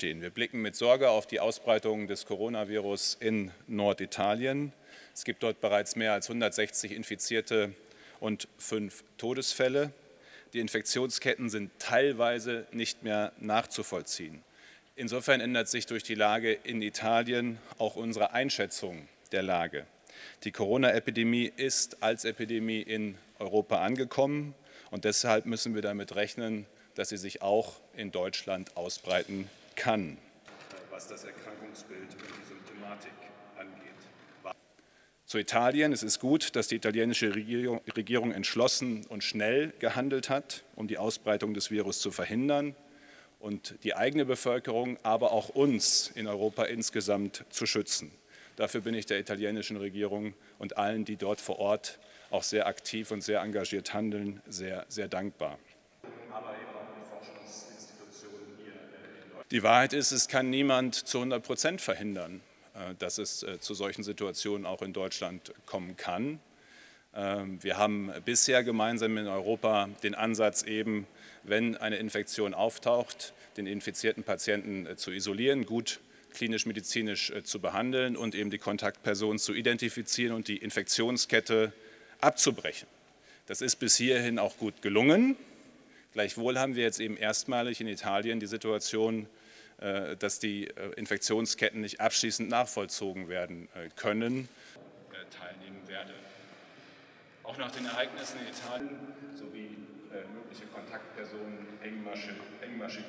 Wir blicken mit Sorge auf die Ausbreitung des Coronavirus in Norditalien. Es gibt dort bereits mehr als 160 Infizierte und 5 Todesfälle. Die Infektionsketten sind teilweise nicht mehr nachzuvollziehen. Insofern ändert sich durch die Lage in Italien auch unsere Einschätzung der Lage. Die Corona-Epidemie ist als Epidemie in Europa angekommen und deshalb müssen wir damit rechnen, dass sie sich auch in Deutschland ausbreiten kann. Was das Erkrankungsbild und die Symptomatik angeht. Zu Italien. Es ist gut, dass die italienische Regierung entschlossen und schnell gehandelt hat, um die Ausbreitung des Virus zu verhindern und die eigene Bevölkerung, aber auch uns in Europa insgesamt zu schützen. Dafür bin ich der italienischen Regierung und allen, die dort vor Ort auch sehr aktiv und sehr engagiert handeln, sehr, sehr dankbar. Die Wahrheit ist, es kann niemand zu 100% verhindern, dass es zu solchen Situationen auch in Deutschland kommen kann. Wir haben bisher gemeinsam in Europa den Ansatz eben, wenn eine Infektion auftaucht, den infizierten Patienten zu isolieren, gut klinisch-medizinisch zu behandeln und eben die Kontaktperson zu identifizieren und die Infektionskette abzubrechen. Das ist bis hierhin auch gut gelungen. Gleichwohl haben wir jetzt eben erstmalig in Italien die Situation, dass die Infektionsketten nicht abschließend nachvollzogen werden können. Teilnehmen werde. Auch nach den Ereignissen in Italien sowie mögliche Kontaktpersonen engmaschig.